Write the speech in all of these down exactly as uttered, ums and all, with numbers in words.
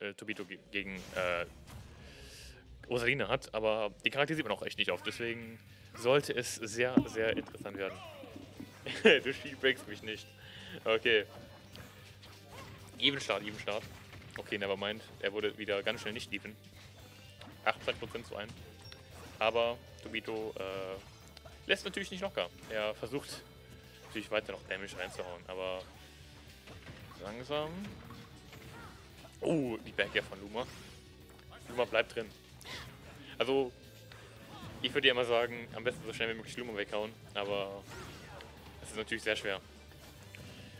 äh, Tobito gegen äh, Rosalina hat, aber die Charaktere sieht man auch echt nicht oft, deswegen sollte es sehr, sehr interessant werden. Du breakst mich nicht. Okay. Even Start, Even Start. Okay, nevermind. Er wurde wieder ganz schnell nicht even. achtzig Prozent zu einem. Aber Tobito äh, lässt natürlich nicht locker. Er versucht natürlich weiter noch Damage reinzuhauen, aber langsam. Oh, die Backehr von Luma. Luma bleibt drin. Also, ich würde ja immer sagen, am besten so schnell wie möglich Luma weghauen, aber das ist natürlich sehr schwer.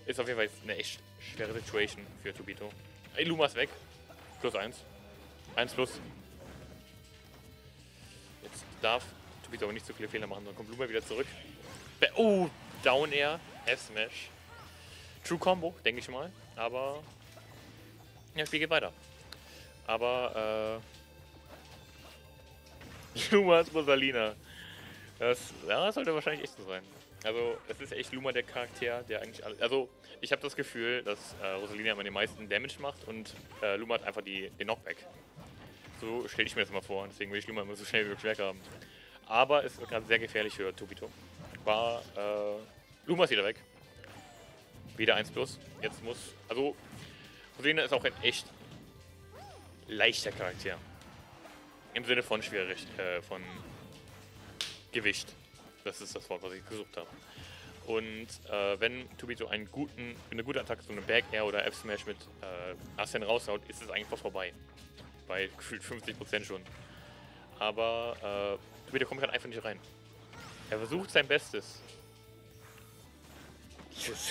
Ist auf jeden Fall jetzt eine echt schwere Situation für Tobito. Ey, Luma ist weg. Plus eins. eins plus. Jetzt darf Tobito aber nicht so viele Fehler machen, dann kommt Luma wieder zurück. Be oh, Down Air, F-Smash. True Combo, denke ich mal, aber ja, das Spiel geht weiter. Aber äh, Luma ist Rosalina. Das, ja, das sollte wahrscheinlich echt so sein. Also, es ist echt Luma der Charakter, der eigentlich alle, also, ich habe das Gefühl, dass äh, Rosalina immer den meisten Damage macht und äh, Luma hat einfach die, den Knockback. So stelle ich mir das mal vor, deswegen will ich Luma immer so schnell wie möglich weg haben. Aber es ist gerade sehr gefährlich für Tobito. War, äh, Luma ist wieder weg. Wieder eins plus. Jetzt muss, also, Rosalina ist auch ein echt leichter Charakter. Im Sinne von schwierig, äh, von Gewicht. Das ist das Wort, was ich gesucht habe. Und äh, wenn Tobito einen guten, eine gute Attacke, so eine Back Air oder F-Smash mit äh, Assen raushaut, ist es eigentlich vorbei. Bei gefühlt fünfzig Prozent schon. Aber äh, Tobito kommt gerade einfach nicht rein. Er versucht sein Bestes. Yes.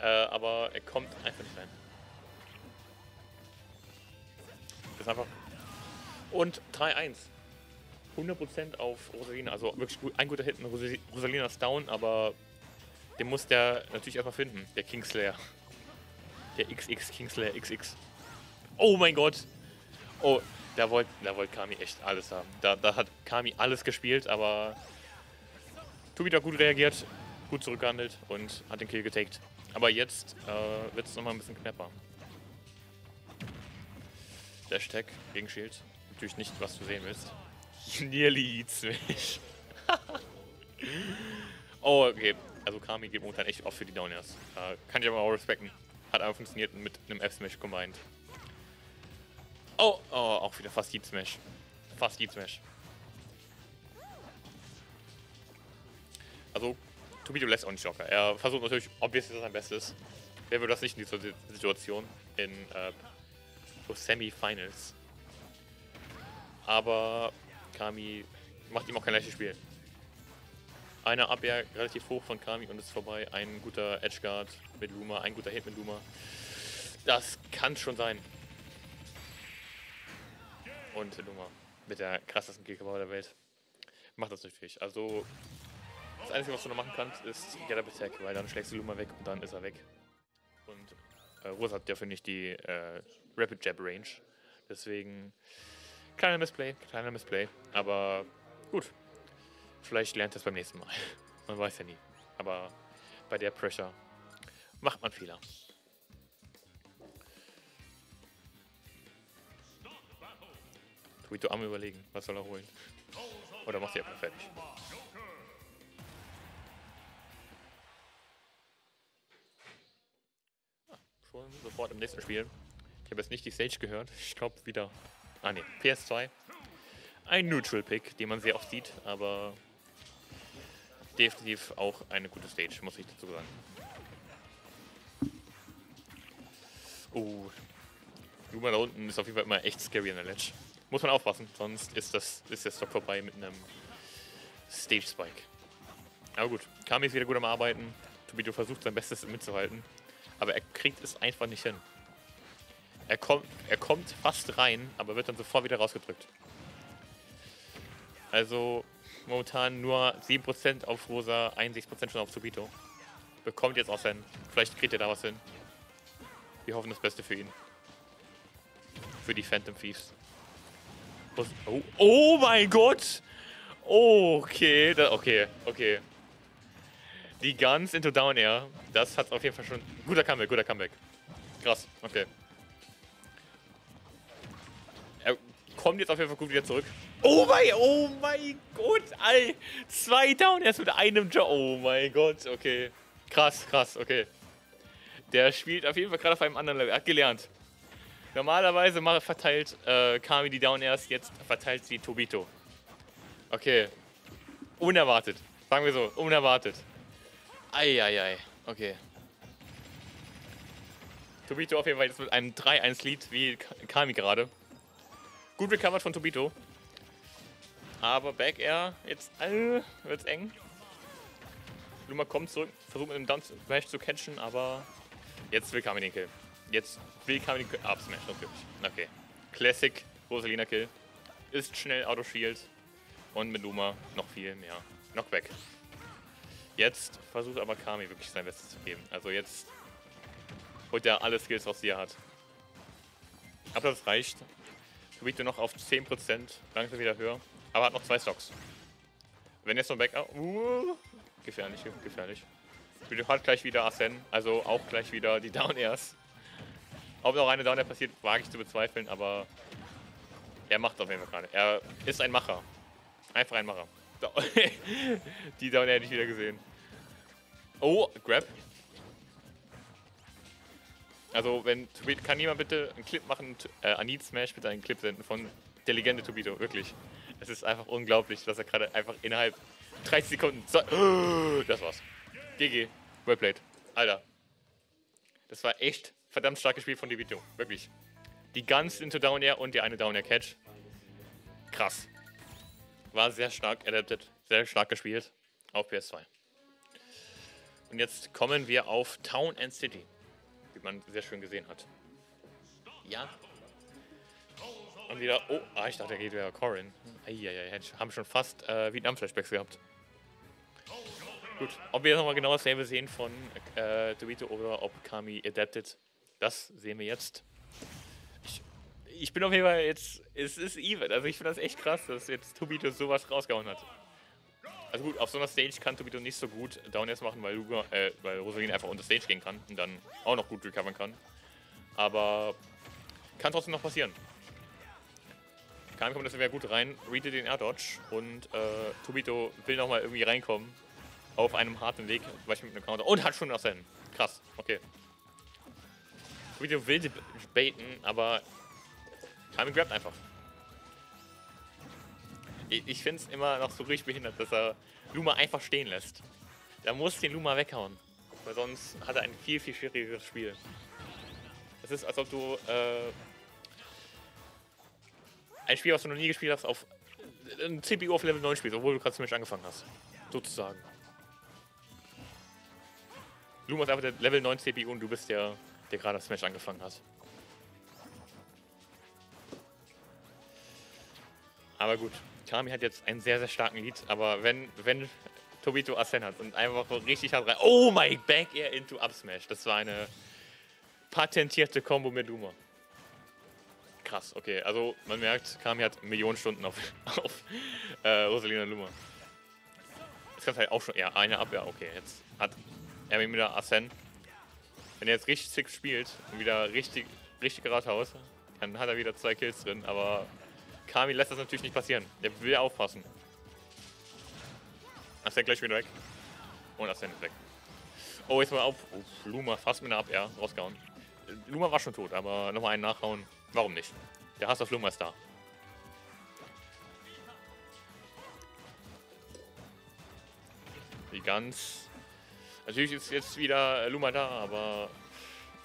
äh, aber er kommt einfach nicht rein. Das ist einfach. Und drei eins. hundert Prozent auf Rosalina, also wirklich gut, ein guter Hit, Rosalina ist down, aber den muss der natürlich erstmal finden, der Kingslayer. Der X X Kingslayer X X. Oh mein Gott! Oh, da wollte da wollt Kami echt alles haben. Da, da hat Kami alles gespielt, aber Tobito gut reagiert, gut zurückgehandelt und hat den Kill getaked. Aber jetzt äh, wird es nochmal ein bisschen knapper. Dash Tag gegen Shield. Natürlich nicht, was du sehen willst. Nearly eats mich. Oh, okay. Also Kami geht momentan echt oft für die Downers. Äh, kann ich aber auch respekten. Hat aber funktioniert mit einem F-Smash combined. Oh, oh, auch wieder fast Heat Smash. Fast Heat Smash. Also, Tobito lässt auch nicht locker. Er versucht natürlich, obviously sein Bestes. Wer würde das nicht in dieser Situation? In äh, so Semi-Finals. Aber Kami macht ihm auch kein leichtes Spiel. Eine Abwehr relativ hoch von Kami und ist vorbei. Ein guter Edge Guard mit Luma, ein guter Hit mit Luma. Das kann schon sein. Und Luma mit der krassesten Kickball der Welt macht das natürlich. Also das Einzige, was du noch machen kannst, ist Get Up Attack, weil dann schlägst du Luma weg und dann ist er weg. Und äh, Rosa hat ja, finde ich, die äh, Rapid Jab Range. Deswegen. Kleiner Missplay, kleiner Missplay, aber gut. Vielleicht lernt das beim nächsten Mal. Man weiß ja nie. Aber bei der Pressure macht man Fehler. Tobito am Überlegen, was soll er holen? Oder macht er einfach fertig? Ah, schon sofort im nächsten Spiel. Ich habe jetzt nicht die Stage gehört. Ich glaube wieder. Ah ne, P S zwei. Ein Neutral Pick, den man sehr oft sieht, aber definitiv auch eine gute Stage, muss ich dazu sagen. Oh, Luma da unten ist auf jeden Fall immer echt scary an der Ledge. Muss man aufpassen, sonst ist das ist der Stock vorbei mit einem Stage Spike. Aber gut, Kami ist wieder gut am Arbeiten. Tobito versucht sein Bestes mitzuhalten, aber er kriegt es einfach nicht hin. Er kommt, er kommt fast rein, aber wird dann sofort wieder rausgedrückt. Also momentan nur sieben Prozent auf Rosa, einundsechzig Prozent schon auf Tobito. Bekommt jetzt auch sein. Vielleicht kriegt er da was hin. Wir hoffen das Beste für ihn. Für die Phantom Thieves. Oh, oh mein Gott! Okay, da, okay, okay. Die Guns into Down Air. Das hat auf jeden Fall schon. Guter Comeback, guter Comeback. Krass, okay. kommt jetzt auf jeden Fall gut wieder zurück. Oh mein, oh mein Gott, Alter. Zwei down, erst mit einem Job. Oh mein Gott, okay. Krass, krass, okay. Der spielt auf jeden Fall gerade auf einem anderen Level. Er hat gelernt. Normalerweise verteilt äh, Kami die Down erst, jetzt verteilt sie Tobito. Okay. Unerwartet. Sagen wir so, unerwartet. Eieiei. Okay. Tobito auf jeden Fall jetzt mit einem drei eins Lead wie Kami gerade. Gut recovered von Tobito. Aber Back Air, jetzt äh, wird's eng. Luma kommt zurück, versucht mit dem Down Smash zu catchen, aber jetzt will Kami den Kill. Jetzt will Kami den Kill. Up Smash natürlich. Okay. Classic Rosalina Kill. Ist schnell Auto Shield. Und mit Luma noch viel mehr Knockback. Jetzt versucht aber Kami wirklich sein Bestes zu geben. Also jetzt holt er alle Skills raus, die er hat. Aber das reicht. Tobito noch auf zehn Prozent. Langsam wieder höher. Aber hat noch zwei Stocks. Wenn jetzt noch Back... Uh, gefährlich, gefährlich. Tobito hat gleich wieder Ascend. Also auch gleich wieder die Down-Airs. Ob noch eine Down-Air passiert, wage ich zu bezweifeln. Aber er macht auf jeden Fall gerade. Er ist ein Macher. Einfach ein Macher. Die Down hätte ich wieder gesehen. Oh, Grab. Also, wenn Tobito, kann jemand bitte einen Clip machen, äh, an Need Smash bitte einen Clip senden von der Legende Tobito, wirklich. Es ist einfach unglaublich, dass er gerade einfach innerhalb dreißig Sekunden... So oh, das war's. G G. Well played. Alter. Das war echt verdammt stark gespielt von Tobito. Wirklich. Die Guns into Down Air und die eine Down Air Catch. Krass. War sehr stark adapted, sehr stark gespielt auf P S zwei. Und jetzt kommen wir auf Town and City, wie man sehr schön gesehen hat. Ja. Und wieder, oh, ah, ich dachte, er geht wieder Corin. Eieiei, haben schon fast äh, Vietnam-Flashbacks gehabt. Gut, ob wir jetzt nochmal genau dasselbe sehen von äh, Tobito oder ob Kami adapted, das sehen wir jetzt. Ich bin auf jeden Fall jetzt, es ist even, also ich finde das echt krass, dass jetzt Tobito sowas rausgehauen hat. Also gut, auf so einer Stage kann Tobito nicht so gut Down-Airs machen, weil, Luga, äh, weil Rosalina einfach unter Stage gehen kann und dann auch noch gut recovern kann. Aber kann trotzdem noch passieren. Kami kommt das wieder gut rein, readet den Air-Dodge und äh, Tobito will nochmal irgendwie reinkommen auf einem harten Weg, zum Beispiel mit einem Counter und hat schon das hin. Krass, okay. Tobito will die baiten, aber Kami grabt einfach. Ich, ich finde es immer noch so richtig behindert, dass er Luma einfach stehen lässt. Da muss den Luma weghauen. Weil sonst hat er ein viel, viel schwierigeres Spiel. Das ist, als ob du äh, ein Spiel, was du noch nie gespielt hast, auf ein C P U auf Level neun spielst, obwohl du gerade ziemlich angefangen hast. Sozusagen. Luma ist einfach der Level neun C P U und du bist der, der gerade Smash angefangen hat. Aber gut, Kami hat jetzt einen sehr, sehr starken Lead, aber wenn, wenn Tobito Ascend hat und einfach so richtig hart rein... Oh my, Back Air into Up Smash. Das war eine patentierte Combo mit Luma. Krass, okay. Also man merkt, Kami hat Millionen Stunden auf, auf äh, Rosalina Luma. Jetzt kannst du halt auch schon... Ja, eine Abwehr, okay. Jetzt hat er wieder Ascend. Wenn er jetzt richtig sick spielt und wieder richtig, richtig geradeaus, dann hat er wieder zwei Kills drin, aber... Kami lässt das natürlich nicht passieren. Der will aufpassen. Ascend gleich wieder weg. Und Ascend ist weg. Oh, jetzt mal auf. Oh, Luma fast mit einer Up-Air rausgehauen. Luma war schon tot, aber nochmal einen nachhauen. Warum nicht? Der Hass auf Luma ist da. Die Gans. Natürlich ist jetzt wieder Luma da, aber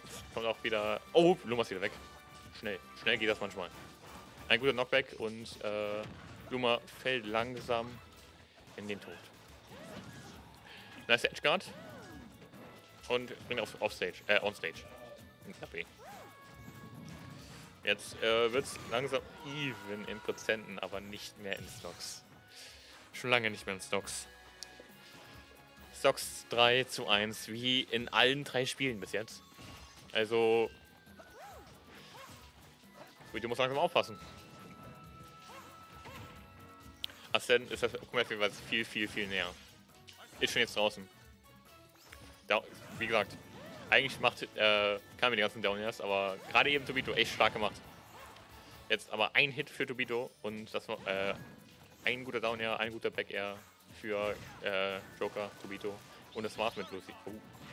es kommt auch wieder... Oh, Luma ist wieder weg. Schnell. Schnell geht das manchmal. Ein guter Knockback und äh, Luma fällt langsam in den Tod. Nice Edge Guard. Und bringt auf, auf Stage, äh, on Stage. Jetzt äh, wird es langsam even in Prozenten, aber nicht mehr in Stocks. Schon lange nicht mehr in Stocks. Stocks drei zu eins, wie in allen drei Spielen bis jetzt. Also... Du musst langsam aufpassen. Ascend ist das Kommerziell viel, viel, viel näher. Ist schon jetzt draußen. Da, wie gesagt, eigentlich macht äh, Kami den ganzen Down-Airs, aber gerade eben Tobito echt stark gemacht. Jetzt aber ein Hit für Tobito und das war äh, ein guter Down Air, ein guter Back Air für äh, Joker, Tobito. Und das war's mit Lucy. Oh,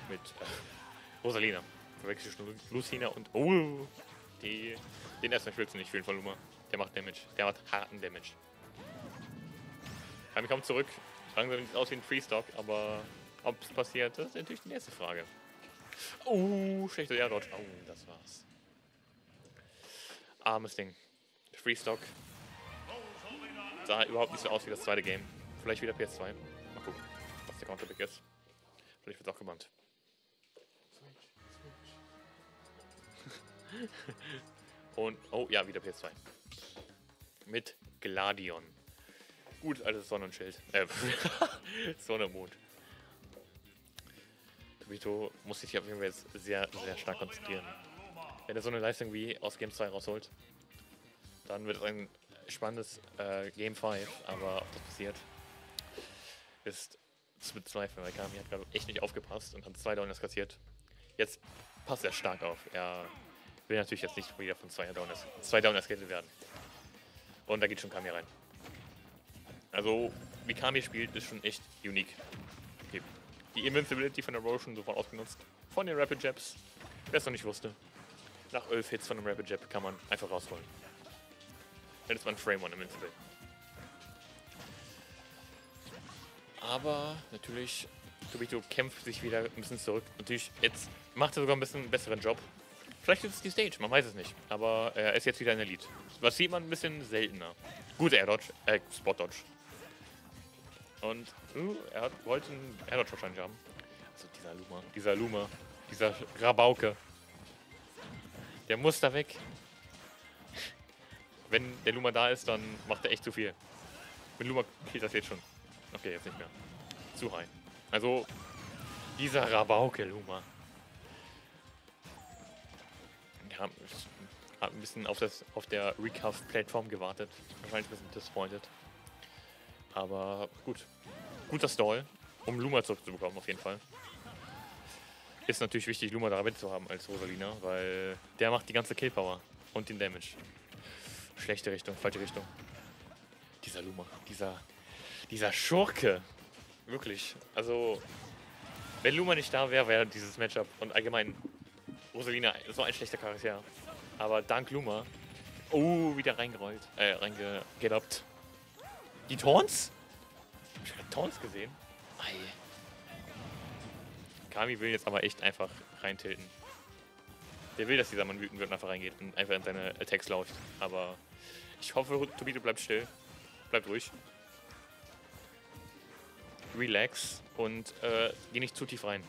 mit äh, Rosalina. Verwechsel schon Lucina und. Oh! Die, den ersten willst du nicht spielen von Luma. Der macht Damage. Der macht harten Damage. Kami kommt zurück. Langsam sieht es aus wie ein Freestock, aber ob es passiert, das ist natürlich die nächste Frage. Oh, schlechter Air-Dodge. Oh, das war's. Armes Ding. Freestock. Sah überhaupt nicht so aus wie das zweite Game. Vielleicht wieder P S zwei. Mal gucken, was der Counterpick ist. Vielleicht wird's auch gebannt. Und, oh ja, wieder P S zwei. Mit Gladion. Gut, also Sonne und Schild. Äh, Sonne und Mond. Tobito muss sich auf jeden Fall jetzt sehr, sehr stark konzentrieren. Wenn er so eine Leistung wie aus Game zwei rausholt, dann wird es ein spannendes äh, Game fünf. Aber ob das passiert, ist zu bezweifeln, weil Kami hat gerade echt nicht aufgepasst und hat zwei Downers kassiert. Jetzt passt er stark auf. Er will natürlich jetzt nicht wieder von zwei Downers, zwei Downers gerettet werden. Und da geht schon Kami rein. Also, wie Kami spielt, ist schon echt unique. Okay. Die Invincibility von der Roll schon sofort ausgenutzt. Von den Rapid Jabs. Wer es noch nicht wusste. Nach elf Hits von einem Rapid Jab kann man einfach rausholen. Dann ist man Frame eins Invincible. Aber natürlich, Tobito kämpft sich wieder ein bisschen zurück. Natürlich, jetzt macht er sogar ein bisschen einen besseren Job. Vielleicht ist es die Stage, man weiß es nicht. Aber er ist jetzt wieder in der Lead. Was sieht man ein bisschen seltener. Guter Air Dodge, äh, Spot Dodge. Und uh, er hat, wollte einen Air-Dodge wahrscheinlich haben. Also dieser Luma, dieser Luma, dieser Rabauke. Der muss da weg. Wenn der Luma da ist, dann macht er echt zu viel. Mit Luma killt das jetzt schon. Okay, jetzt nicht mehr. Zu high. Also, dieser Rabauke Luma. Ja, hat ein bisschen auf, das, auf der Recuff-Plattform gewartet. Wahrscheinlich ein bisschen disappointed. Aber gut. Guter Stall, um Luma zurückzubekommen auf jeden Fall. Ist natürlich wichtig, Luma damit zu haben als Rosalina, weil der macht die ganze Killpower und den Damage. Schlechte Richtung, falsche Richtung. Dieser Luma, dieser, dieser Schurke. Wirklich. Also, wenn Luma nicht da wäre, wäre dieses Matchup und allgemein Rosalina so ein schlechter Charakter. Aber dank Luma, oh, wieder reingerollt, äh, reingegedabt. Die Taunts? Hab ich gerade Taunts gesehen? Ei. Kami will jetzt aber echt einfach reintilten. Der will, dass dieser Mann wütend wird und einfach reingeht und einfach in seine Attacks läuft. Aber ich hoffe, Tobito bleibt still. Bleibt ruhig. Relax und äh, geh nicht zu tief rein.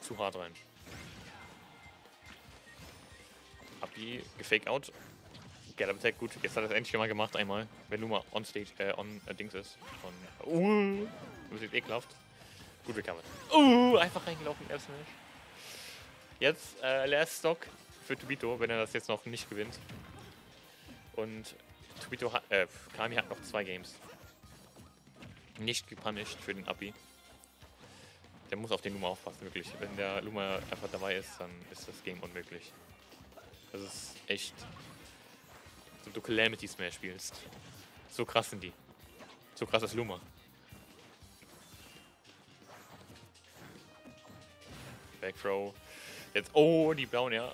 Zu hart rein. Abi, gefake out. Get up attack, gut. Jetzt hat er es endlich mal gemacht, einmal. Wenn Luma on stage, äh, on äh, Dings ist. Von, uh, das ist ekelhaft. Gut recovered. Uh, einfach reingelaufen, erst nicht. Jetzt, äh, Last Stock für Tobito, wenn er das jetzt noch nicht gewinnt. Und Tobito hat, äh, Kami hat noch zwei Games. Nicht gepunished für den Abi. Der muss auf den Luma aufpassen, wirklich. Wenn der Luma einfach dabei ist, dann ist das Game unmöglich. Das ist echt... Wenn du Calamity Smash spielst. So krass sind die. So krass ist Luma. Back Throw. Jetzt. Oh, die Down Air.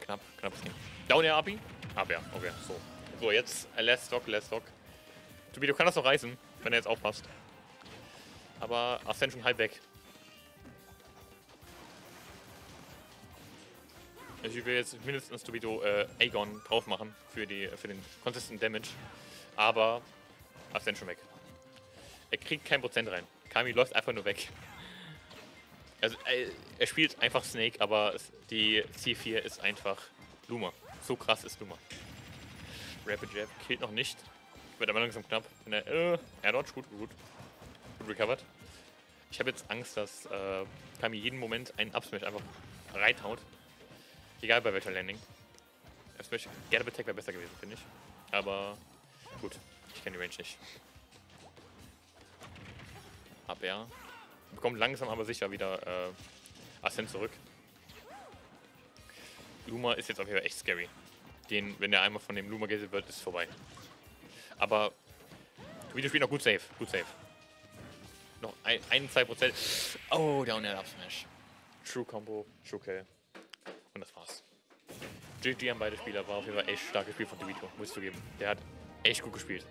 Knapp, knappes Ding. Down Air Abi? Ab ja, okay. So. So, jetzt Last Stock, Last Stock. Tobito kann das noch reißen, wenn er jetzt aufpasst. Aber Ascension halb weg. Ich will jetzt mindestens Tobito äh, Aegon drauf machen für, die, für den Consistent Damage, aber Ascension weg. Er kriegt kein Prozent rein. Kami läuft einfach nur weg. Also äh, er spielt einfach Snake, aber die C vier ist einfach Luma. So krass ist Luma. Rapid Jab killt noch nicht. Wird aber langsam knapp. Wenn er, äh, er dodge, gut, gut. Gut recovered. Ich habe jetzt Angst, dass äh, Kami jeden Moment einen Upsmash einfach reinhaut. Egal bei welcher Landing. Get-Up Attack wäre besser gewesen, finde ich. Aber gut, ich kenne die Range nicht. Ab er bekommt langsam aber sicher wieder äh, Ascent zurück. Luma ist jetzt auf jeden Fall echt scary. Den, wenn der einmal von dem Luma gesetzt wird, ist vorbei. Aber Tobito spielt noch gut safe. Gut safe. Noch ein, ein zwei Prozent. Oh, Down Air Up Smash. True Combo, True Kill. Und das war's. G G an beide Spieler, war auf jeden Fall echt starkes Spiel von Tobito, muss ich zugeben. Der hat echt gut gespielt.